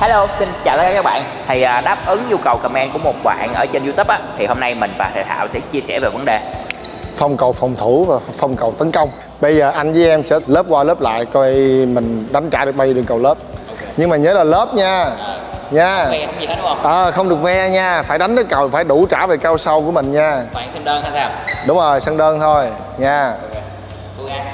Hello, xin chào tất cả các bạn. Thì đáp ứng nhu cầu comment của một bạn ở trên YouTube á, thì hôm nay mình và Thầy Thảo sẽ chia sẻ về vấn đề phong cầu phòng thủ và phong cầu tấn công. Bây giờ anh với em sẽ lớp qua lớp lại coi mình đánh trả được bao nhiêu đường cầu lớp. Okay. Nhưng mà nhớ là lớp nha. Nha. Không, không, gì hết đúng không? Không được ve nha, phải đánh cái cầu phải đủ trả về cao sâu của mình nha. Bạn sân đơn hay sao? Đúng rồi, sân đơn thôi nha. Okay.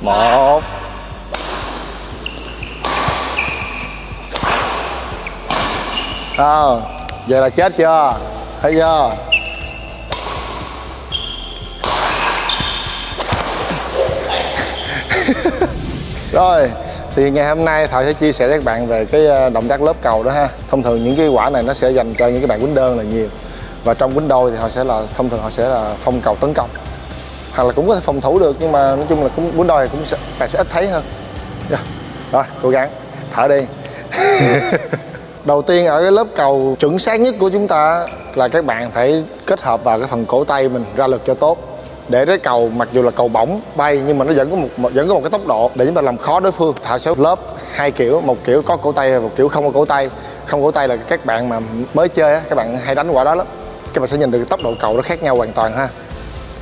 Một. Vậy là chết chưa? Thấy chưa? Rồi, thì ngày hôm nay Thảo sẽ chia sẻ với các bạn về cái động tác lớp cầu đó ha. Thông thường những cái quả này nó sẽ dành cho những cái bạn quýnh đơn là nhiều. Và trong quýnh đôi thì thông thường họ sẽ là phong cầu tấn công. Hoặc là cũng có thể phòng thủ được, nhưng mà nói chung là cũng muốn đòi cũng sẽ ít thấy hơn. Yeah. Rồi, cố gắng thở đi. Đầu tiên ở cái lớp cầu chuẩn xác nhất của chúng ta là các bạn phải kết hợp vào cái phần cổ tay mình ra lực cho tốt, để cái cầu mặc dù là cầu bổng bay nhưng mà nó vẫn có một cái tốc độ để chúng ta làm khó đối phương. Thảo sẽ lớp hai kiểu, một kiểu có cổ tay và một kiểu không có cổ tay. Không cổ tay là các bạn mà mới chơi á, các bạn hay đánh quả đó lắm, các bạn sẽ nhìn được cái tốc độ cầu nó khác nhau hoàn toàn ha.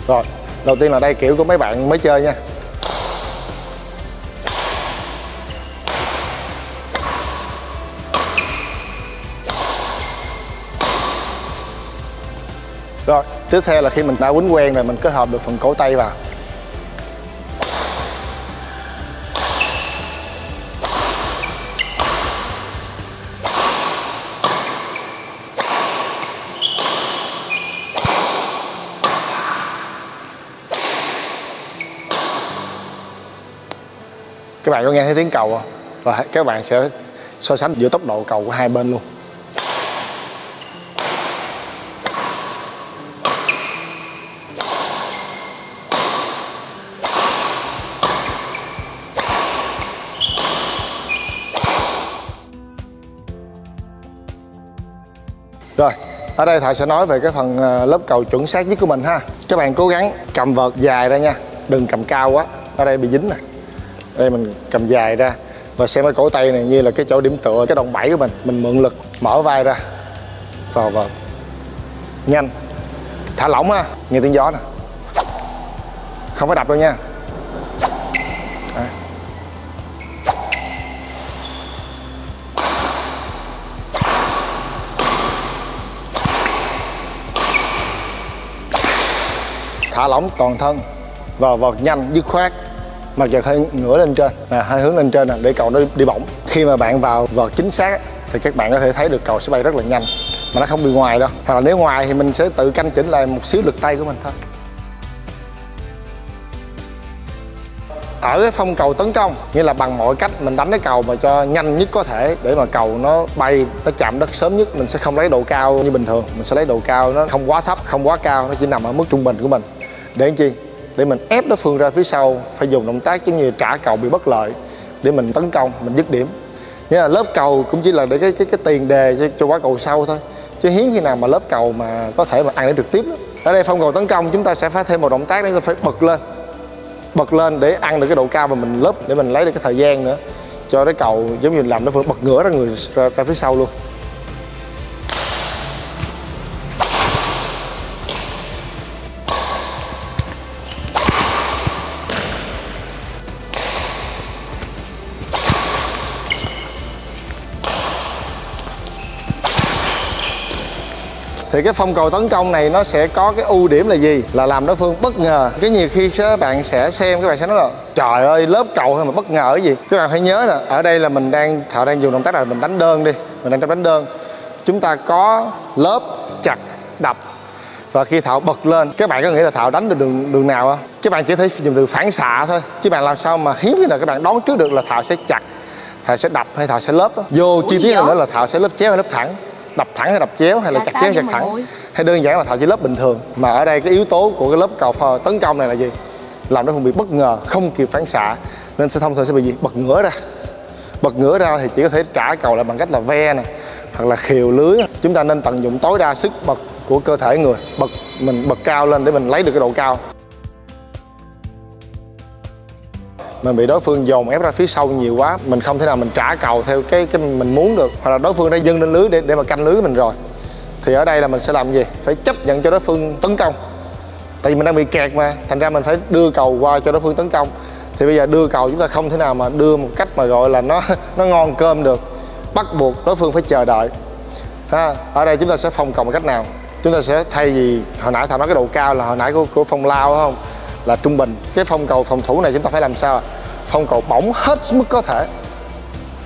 Rồi, đầu tiên là đây kiểu của mấy bạn mới chơi nha. Rồi, tiếp theo là khi mình đã quýnh quen rồi, mình kết hợp được phần cổ tay vào. Các bạn có nghe thấy tiếng cầu không? Và các bạn sẽ so sánh giữa tốc độ cầu của hai bên luôn. Rồi, ở đây Thầy sẽ nói về cái phần lớp cầu chuẩn xác nhất của mình ha. Các bạn cố gắng cầm vợt dài ra nha, đừng cầm cao quá, ở đây bị dính nè. Đây mình cầm dài ra và xem cái cổ tay này như là cái chỗ điểm tựa, cái đòn bẩy của mình mượn lực, mở vai ra, vào vợt, nhanh, thả lỏng ha, nghe tiếng gió nè, không phải đập đâu nha. À. Thả lỏng toàn thân, vào vợt nhanh, dứt khoát. Mặt vợt hơi ngửa lên trên, hơi hướng lên trên để cầu nó đi bổng. Khi mà bạn vào vợt chính xác thì các bạn có thể thấy được cầu sẽ bay rất là nhanh, mà nó không bị ngoài đâu. Hoặc là nếu ngoài thì mình sẽ tự canh chỉnh lại một xíu lực tay của mình thôi. Ở cái phong cầu tấn công, nghĩa là bằng mọi cách mình đánh cái cầu mà cho nhanh nhất có thể, để mà cầu nó bay, nó chạm đất sớm nhất. Mình sẽ không lấy độ cao như bình thường, mình sẽ lấy độ cao nó không quá thấp, không quá cao, nó chỉ nằm ở mức trung bình của mình. Để làm chi? Để mình ép đối phương ra phía sau, phải dùng động tác giống như trả cầu bị bất lợi để mình tấn công, mình dứt điểm. Nghĩa là lớp cầu cũng chỉ là để cái tiền đề cho quả cầu sau thôi, chứ hiếm khi nào mà lớp cầu mà có thể mà ăn đến trực tiếp đó. Ở đây phong cầu tấn công chúng ta sẽ phải thêm một động tác, để phải bật lên để ăn được cái độ cao mà mình lớp, để mình lấy được cái thời gian nữa, cho cái cầu giống như làm nó vừa bật ngửa ra người ra phía sau luôn. Thì cái phong cầu tấn công này nó sẽ có cái ưu điểm là gì? Là làm đối phương bất ngờ. Cái nhiều khi các bạn sẽ xem, các bạn sẽ nói là trời ơi, lớp cầu thôi mà bất ngờ cái gì. Các bạn phải nhớ là ở đây là mình đang, Thảo đang dùng động tác là mình đánh đơn đi. Mình đang đánh đơn. Chúng ta có lớp, chặt, đập. Và khi Thảo bật lên, các bạn có nghĩ là Thảo đánh được đường nào không? Các bạn chỉ thấy dùng từ phản xạ thôi. Chứ bạn làm sao mà hiếm khi nào các bạn đoán trước được là Thảo sẽ chặt, Thảo sẽ đập hay Thảo sẽ lớp đó. Vô chi tiết hơn nữa là Thảo sẽ lớp chéo hay lớp thẳng, đập thẳng hay đập chéo, hay là chặt chéo chặt thẳng, hay đơn giản là Thảo chỉ lớp bình thường. Mà ở đây cái yếu tố của cái lớp cầu phờ tấn công này là gì? Làm nó không bị bất ngờ, không kịp phản xạ, nên sẽ thông thường sẽ bị gì? Bật ngửa ra. Bật ngửa ra thì chỉ có thể trả cầu lại bằng cách là ve này, hoặc là khều lưới. Chúng ta nên tận dụng tối đa sức bật của cơ thể người, mình bật cao lên để mình lấy được cái độ cao. Mình bị đối phương dồn ép ra phía sau nhiều quá, mình không thể nào mình trả cầu theo cái mình muốn được, hoặc là đối phương đã dâng lên lưới để mà canh lưới mình rồi, thì ở đây là mình sẽ làm gì? Phải chấp nhận cho đối phương tấn công, tại vì mình đang bị kẹt mà, thành ra mình phải đưa cầu qua cho đối phương tấn công. Thì bây giờ đưa cầu chúng ta không thể nào mà đưa một cách mà gọi là nó ngon cơm được, bắt buộc đối phương phải chờ đợi. Ở đây chúng ta sẽ phòng cầu bằng cách nào? Chúng ta sẽ thay vì hồi nãy Thảo nói cái độ cao là hồi nãy của phong lao đúng không? Là trung bình. Cái phong cầu phòng thủ này chúng ta phải làm sao? Phong cầu bỏng hết mức có thể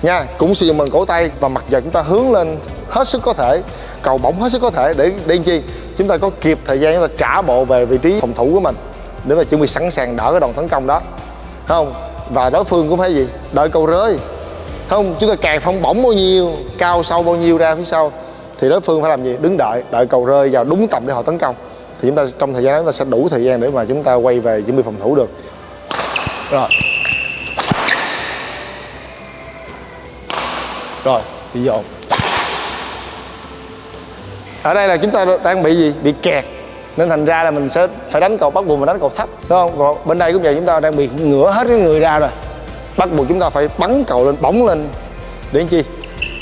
nha, cũng sử dụng bằng cổ tay và mặt giờ chúng ta hướng lên hết sức có thể, cầu bỏng hết sức có thể để chi? Chúng ta có kịp thời gian chúng ta trả bộ về vị trí phòng thủ của mình để mà chuẩn bị sẵn sàng đỡ cái đòn tấn công đó, không? Và đối phương cũng phải gì? Đợi cầu rơi, không? Chúng ta càng phong bỏng bao nhiêu, cao sâu bao nhiêu ra phía sau thì đối phương phải làm gì? Đứng đợi cầu rơi vào đúng tầm để họ tấn công. Thì chúng ta trong thời gian đó chúng ta sẽ đủ thời gian để mà chúng ta quay về chuẩn bị phòng thủ được. Rồi đi dồn. Ở đây là chúng ta đang bị gì? Bị kẹt, nên thành ra là mình sẽ phải đánh cầu, bắt buộc mình đánh cầu thấp đúng không? Còn bên đây cũng vậy, chúng ta đang bị ngửa hết cái người ra rồi, bắt buộc chúng ta phải bắn cầu lên, bóng lên để chi?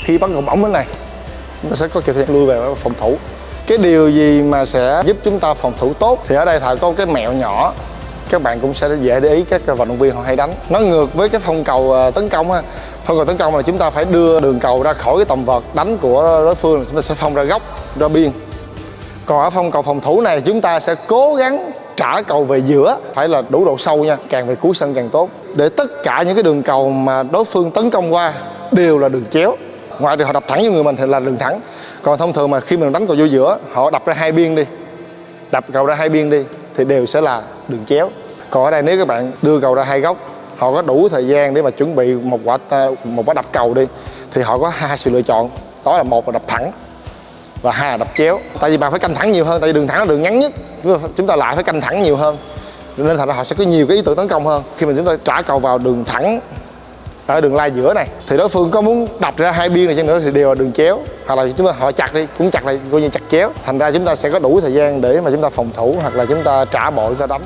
Khi bắn cầu bóng đến này chúng ta sẽ có kịp thời lui về phòng thủ. Cái điều gì mà sẽ giúp chúng ta phòng thủ tốt thì ở đây Thảo có cái mẹo nhỏ, các bạn cũng sẽ dễ để ý các vận động viên họ hay đánh. Nó ngược với cái phong cầu tấn công ha. Phong cầu tấn công là chúng ta phải đưa đường cầu ra khỏi cái tầm vợt đánh của đối phương, chúng ta sẽ phong ra góc, ra biên. Còn ở phong cầu phòng thủ này chúng ta sẽ cố gắng trả cầu về giữa, phải là đủ độ sâu nha, càng về cuối sân càng tốt, để tất cả những cái đường cầu mà đối phương tấn công qua đều là đường chéo. Ngoài trừ họ đập thẳng với người mình thì là đường thẳng. Còn thông thường mà khi mình đánh cầu vô giữa, họ đập ra hai biên đi, đập cầu ra hai biên đi thì đều sẽ là đường chéo. Còn ở đây nếu các bạn đưa cầu ra hai góc, họ có đủ thời gian để mà chuẩn bị một quả đập cầu đi, thì họ có hai sự lựa chọn, đó là một là đập thẳng và hai là đập chéo. Tại vì bạn phải canh thẳng nhiều hơn, tại vì đường thẳng là đường ngắn nhất, chúng ta lại phải canh thẳng nhiều hơn, nên thành ra họ sẽ có nhiều cái ý tưởng tấn công hơn. Khi mà chúng ta trả cầu vào đường thẳng ở đường lai giữa này thì đối phương có muốn đập ra hai biên này chăng nữa thì đều là đường chéo, hoặc là chúng ta họ chặt đi cũng chặt lại, coi như chặt chéo. Thành ra chúng ta sẽ có đủ thời gian để mà chúng ta phòng thủ, hoặc là chúng ta trả bộ, chúng ta đánh.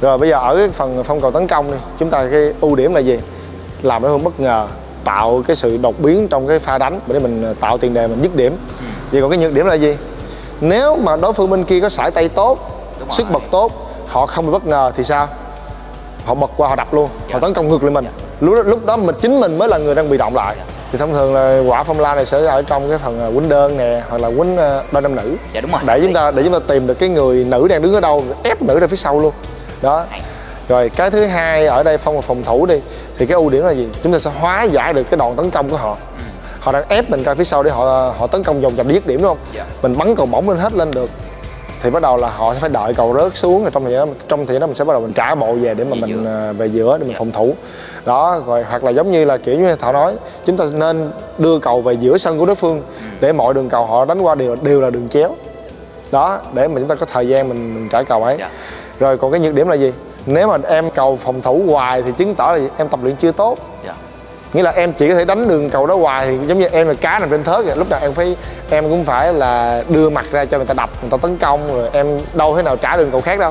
Rồi bây giờ ở cái phần phong cầu tấn công đi, chúng ta cái ưu điểm là gì? Làm nó không bất ngờ, tạo cái sự đột biến trong cái pha đánh để mình tạo tiền đề mình dứt điểm. Vậy còn cái nhược điểm là gì? Nếu mà đối phương bên kia có sải tay tốt, sức bật tốt, họ không bị bất ngờ thì sao? Họ bật qua, họ đập luôn, họ tấn công ngược lại mình. Lúc đó chính mình mới là người đang bị động lại. Thì thông thường là quả phong la này sẽ ở trong cái phần quýnh đơn nè, hoặc là quýnh đôi nam nữ. Dạ đúng rồi. Để chúng ta tìm được cái người nữ đang đứng ở đâu, ép nữ ra phía sau luôn. Đó. Rồi cái thứ hai ở đây phòng thủ đi, thì cái ưu điểm là gì? Chúng ta sẽ hóa giải được cái đòn tấn công của họ. Họ đang ép mình ra phía sau để họ tấn công vòng vòng để dứt điểm đúng không? Dạ. Mình bắn cầu bóng lên hết lên được, thì bắt đầu là họ sẽ phải đợi cầu rớt xuống, rồi trong thời gian đó mình sẽ bắt đầu mình trả bộ về để mà mình về giữa để mình phòng thủ đó. Rồi hoặc là giống như là kiểu như Thảo nói, chúng ta nên đưa cầu về giữa sân của đối phương để mọi đường cầu họ đánh qua đều là đường chéo đó, để mà chúng ta có thời gian mình trả cầu ấy. Rồi còn cái nhược điểm là gì? Nếu mà em cầu phòng thủ hoài thì chứng tỏ là em tập luyện chưa tốt, nghĩa là em chỉ có thể đánh đường cầu đó hoài, thì giống như em là cá nằm trên thớt vậy. Lúc nào em cũng phải là đưa mặt ra cho người ta đập, người ta tấn công, rồi em đâu thế nào trả đường cầu khác đâu,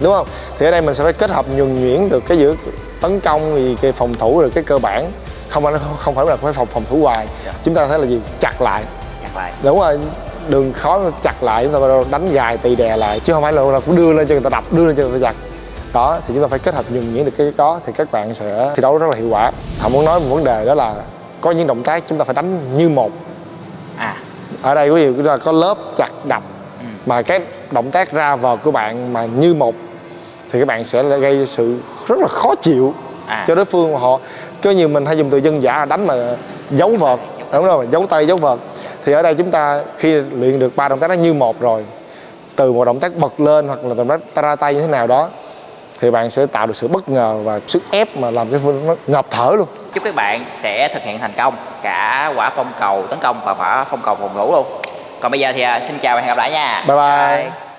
đúng không? Thì ở đây mình sẽ phải kết hợp nhuần nhuyễn được cái giữa tấn công thì cái phòng thủ, rồi cái cơ bản không phải là phòng thủ hoài. Chúng ta thấy là gì? Chặt lại, đúng rồi, đường khó chặt lại, chúng ta đánh gài tì đè lại, chứ không phải là cũng đưa lên cho người ta đập, đưa lên cho người ta chặt đó. Thì chúng ta phải kết hợp nhuần nhuyễn được cái đó thì các bạn sẽ thi đấu rất là hiệu quả. Thảo muốn nói một vấn đề đó là có những động tác chúng ta phải đánh như một. Ở đây quý vị là có lớp, chặt, đập, mà cái động tác ra vợt của bạn mà như một thì các bạn sẽ gây sự rất là khó chịu cho đối phương. Họ có nhiều, mình hay dùng từ dân dã đánh mà giấu vợt, đúng rồi, giấu tay giấu vợt. Thì ở đây chúng ta khi luyện được ba động tác đó như một rồi, từ một động tác bật lên hoặc là động tác ra tay như thế nào đó, thì bạn sẽ tạo được sự bất ngờ và sức ép mà làm cái nó ngập thở luôn. Chúc các bạn sẽ thực hiện thành công cả quả phong cầu tấn công và quả phong cầu phòng thủ luôn. Còn bây giờ thì xin chào và hẹn gặp lại nha. Bye bye.